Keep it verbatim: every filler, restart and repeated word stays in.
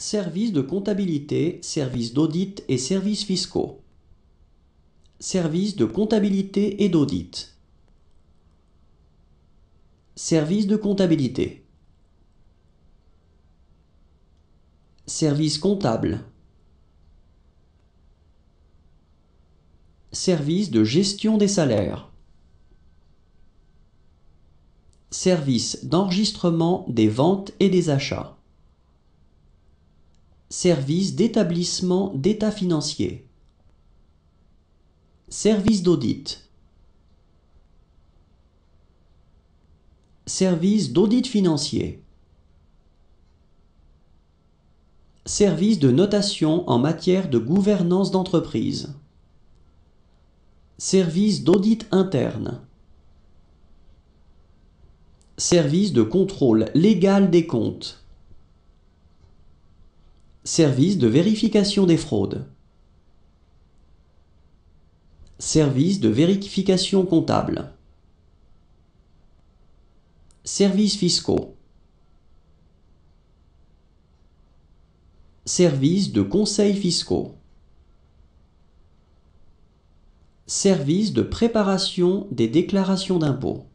services de comptabilité, services d'audit et services fiscaux. Services de comptabilité et d'audit. Services de comptabilité. Services comptables. Services de gestion des salaires. Services d'enregistrement des ventes et des achats. Services d'établissement d'état financier. Services d'audit. Services d'audit financier. Services de notation en matière de gouvernance d'entreprise. Services d'audit interne. Services de contrôle légal des comptes. Services de vérification des fraudes. Services de vérification comptable. Services fiscaux. Services de conseils fiscaux. Services de préparation des déclarations d'impôts.